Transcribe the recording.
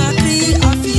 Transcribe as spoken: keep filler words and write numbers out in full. Conakry, Africa.